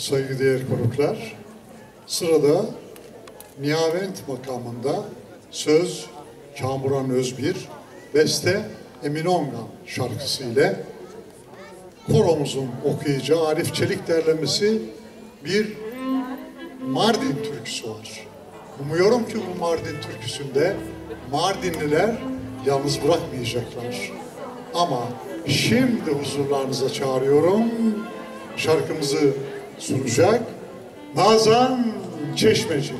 saygıdeğer konuklar. Sırada Nihavent makamında söz Kamuran Özbir, beste Emin Ongan şarkısı ile koromuzun okuyacağı Arif Çelik derlemesi bir Mardin türküsü var. Umuyorum ki bu Mardin türküsünde Mardinliler yalnız bırakmayacaklar. Ama şimdi huzurlarınıza çağırıyorum. Şarkımızı sunacak Nazan Çeşmeci.